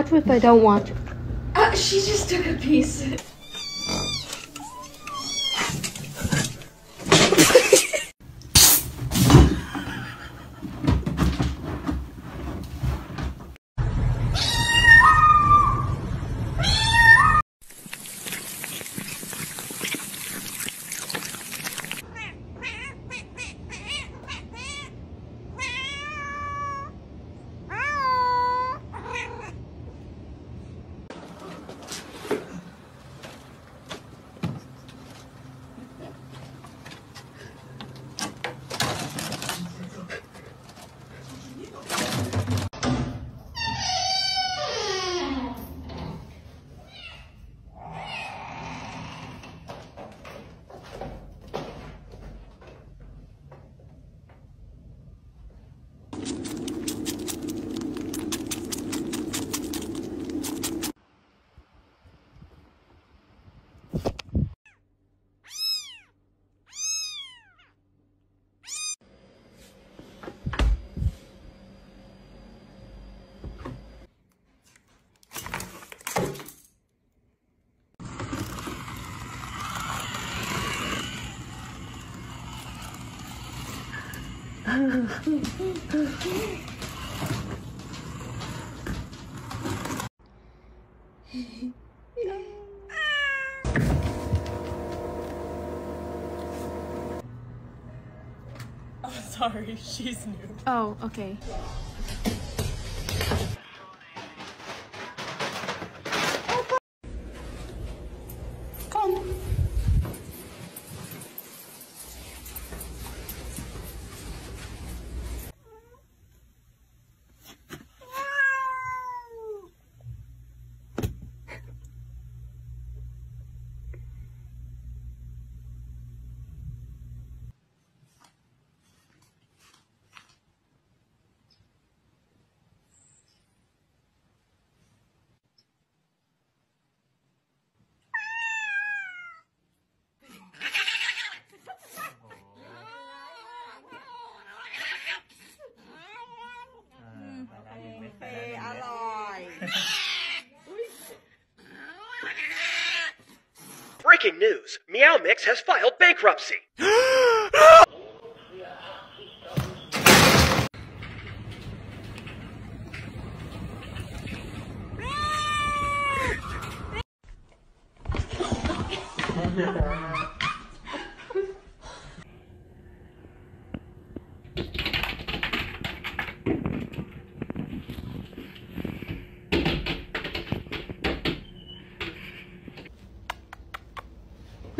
watch what I don't want? She just took a piece. Oh, sorry, she's new. Oh, okay. Breaking news, Meow Mix has filed bankruptcy.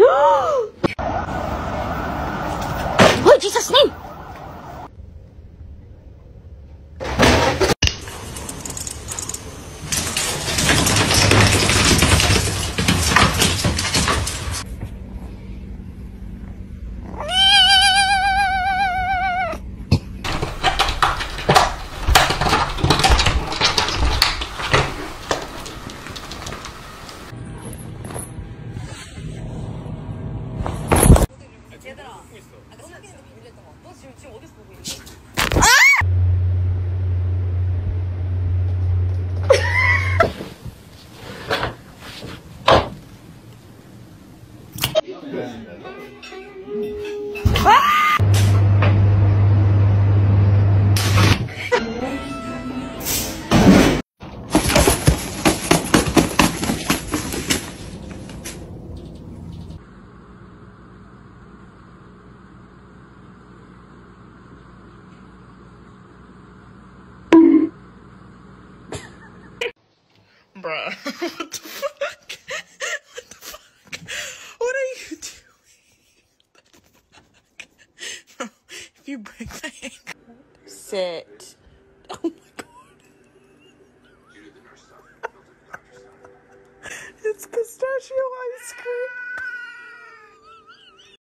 Oh, Jesus' name! Bruh, what the fuck? What the fuck? What are you doing? What the fuck? Bro, if you break my ankle. Sit. Oh my god. It's pistachio ice cream.